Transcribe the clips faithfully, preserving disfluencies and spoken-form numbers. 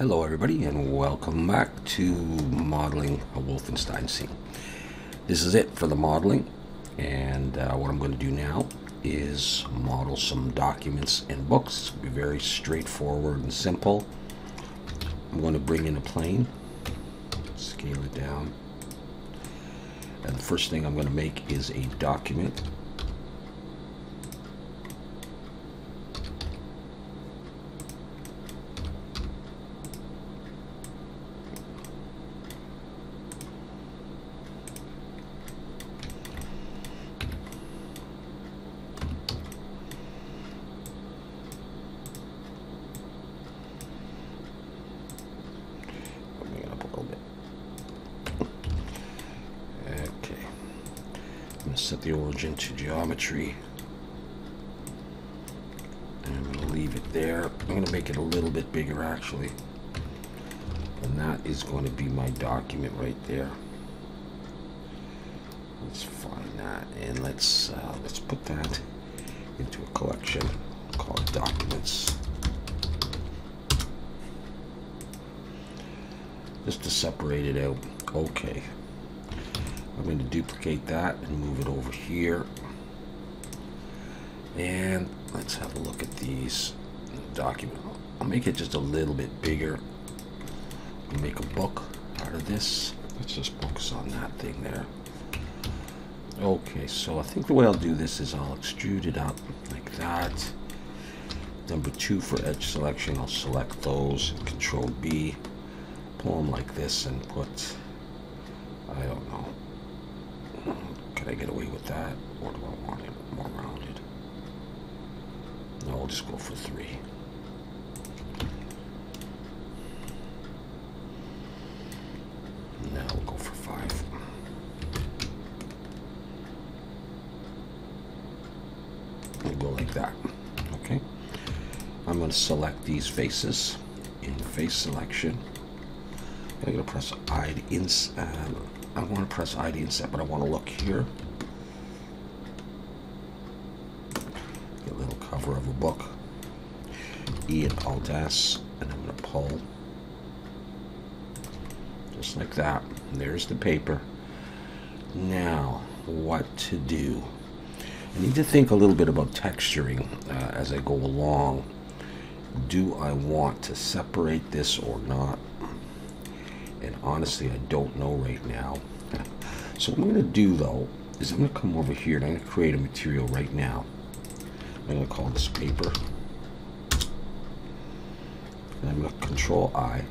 Hello everybody, and welcome back to modeling a Wolfenstein scene. This is it for the modeling, and uh, what I'm going to do now is model some documents and books. It'll be very straightforward and simple. I'm going to bring in a plane, scale it down, and the first thing I'm going to make is a document. Set the origin to geometry, and I'm going to leave it there. I'm going to make it a little bit bigger actually, and that is going to be my document right there. Let's find that, and let's uh, let's put that into a collection called documents, just to separate it out. Okay, I'm going to duplicate that and move it over here, and let's have a look at these documents. I'll make it just a little bit bigger. I'll make a book out of this. Let's just focus on that thing there. Okay, so I think the way I'll do this is I'll extrude it up like that. Number two for edge selection, I'll select those, Control B, pull them like this, and put, I don't know, can I get away with that, or do I want it more rounded? No, I'll just go for three. Now we'll go for five. We'll go like that. Okay. I'm going to select these faces in face selection. I'm going to press I to ins. Uh, I want to press I D inset, but I want to look here. Get a little cover of a book. E and Alt S, and I'm going to pull. Just like that. And there's the paper. Now, what to do? I need to think a little bit about texturing uh, as I go along. Do I want to separate this or not? And honestly, I don't know right now. So what I'm going to do though is I'm going to come over here and I'm going to create a material right now. I'm going to call this paper. And I'm going to Control I,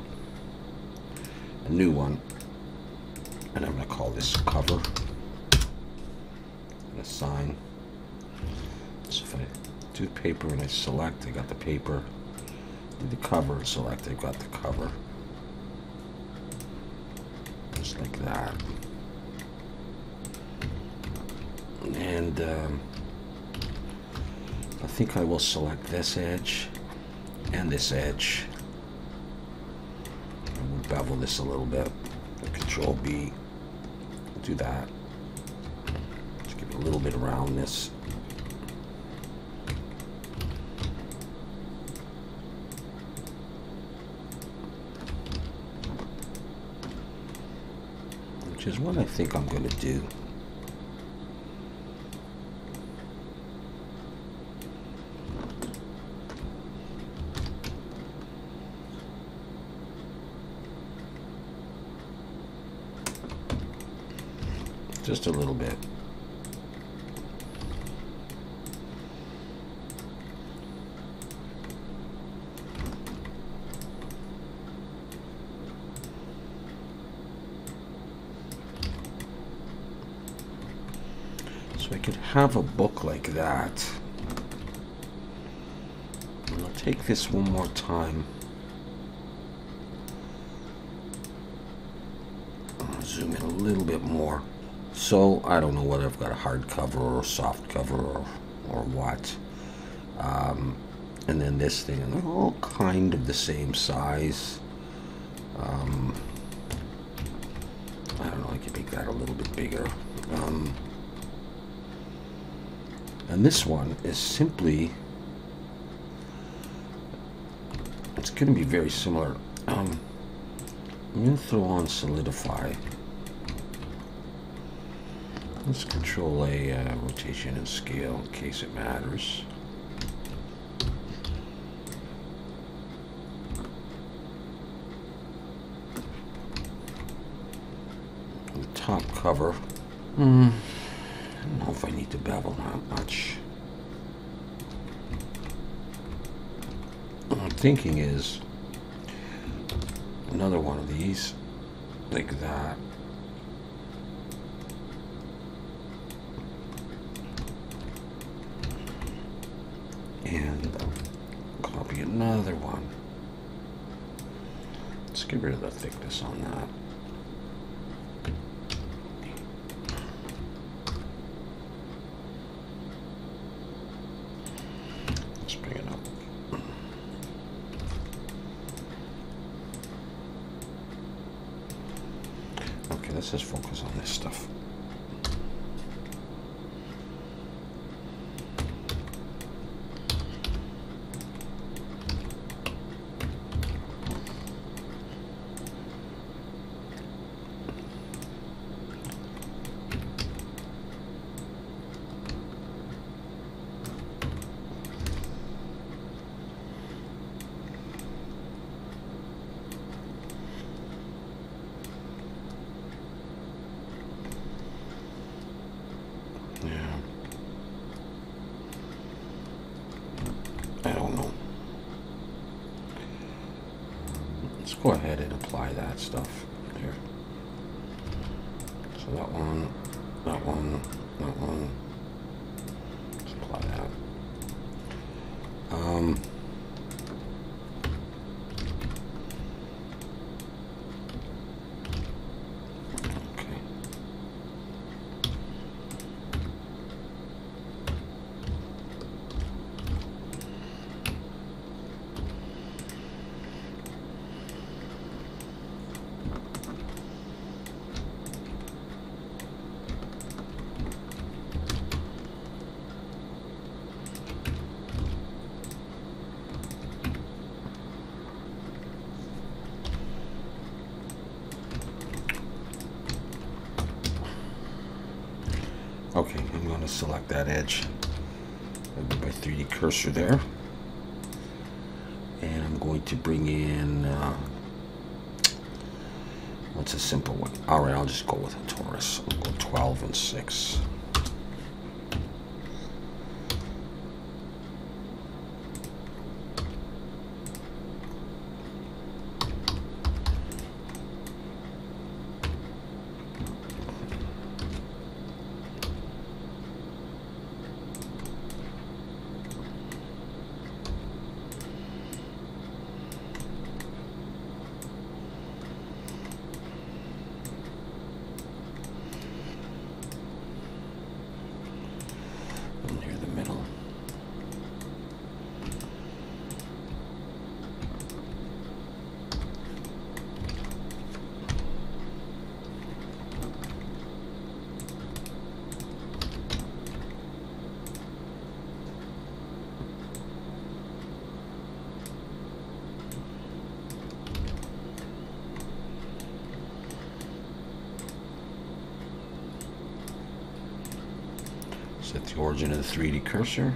a new one, and I'm going to call this cover. And assign. So if I do paper and I select, I got the paper. Do the cover and select, I've got the cover. Just like that, and um, I think I will select this edge and this edge. I will bevel this a little bit. Control B, do that. Just give it a little bit of roundness. Which is what I think I'm going to do. Just a little bit. I could have a book like that. And I'll take this one more time. I'll zoom in a little bit more. So I don't know whether I've got a hard cover or a soft cover or, or what. Um, and then this thing, and they're all kind of the same size. Um, I don't know, I could make that a little bit bigger. Um, And this one is simply, it's going to be very similar. Um, I'm going to throw on solidify. Let's control A, uh, rotation and scale in case it matters. The top cover. Mm. I don't know if I need to bevel that much. What I'm thinking is another one of these, like that. And copy another one. Let's get rid of the thickness on that. Let's bring it up. Okay, let's just focus on this stuff. Go ahead and apply that stuff here. So that one, that one, that one. Let's apply that. Um, Okay, I'm going to select that edge with my three D cursor there, and I'm going to bring in uh, what's a simple one. All right, I'll just go with a torus. I'll go twelve and six. Set the origin of the three D cursor.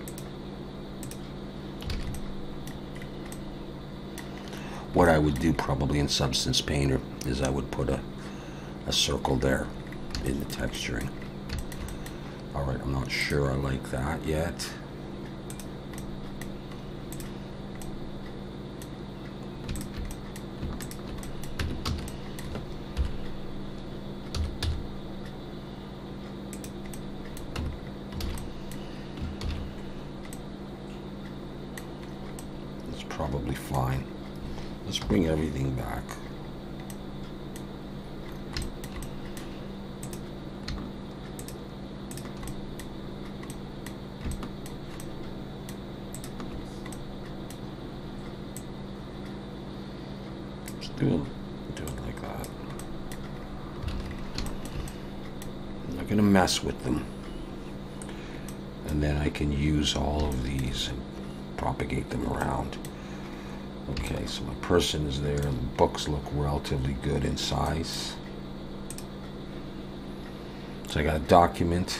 What I would do probably in Substance Painter is I would put a, a circle there in the texturing. All right, I'm not sure I like that yet. Probably fine. Let's bring everything back. Let's do it, do it like that. I'm not going to mess with them. And then I can use all of these and propagate them around. Okay, so my person is there and the books look relatively good in size. So I got a document.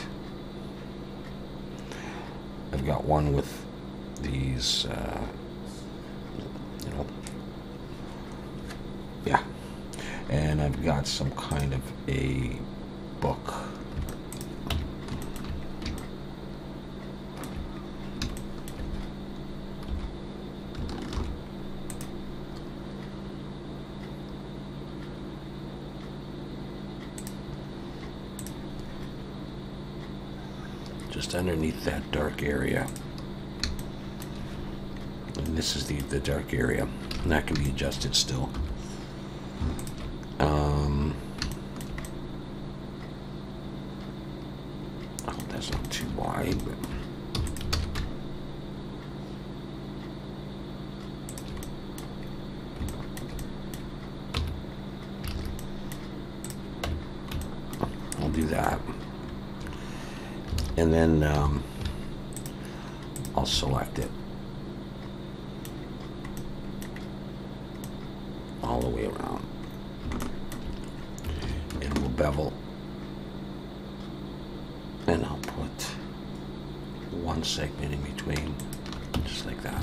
I've got one with these, uh, you know, yeah. And I've got some kind of a book. Just underneath that dark area, and this is the the dark area, and that can be adjusted still. Um, I hope that's not too wide, but I'll do that. And then um, I'll select it all the way around, and we'll bevel, and I'll put one segment in between, just like that.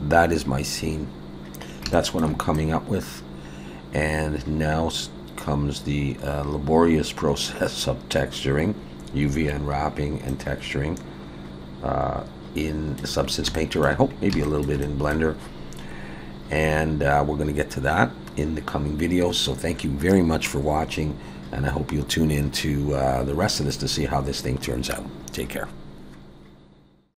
That is my scene. That's what I'm coming up with. And now comes the uh, laborious process of texturing, U V unwrapping and texturing uh, in Substance Painter, I hope, maybe a little bit in Blender. And uh, we're going to get to that in the coming videos. So thank you very much for watching, and I hope you'll tune in to uh, the rest of this to see how this thing turns out. Take care.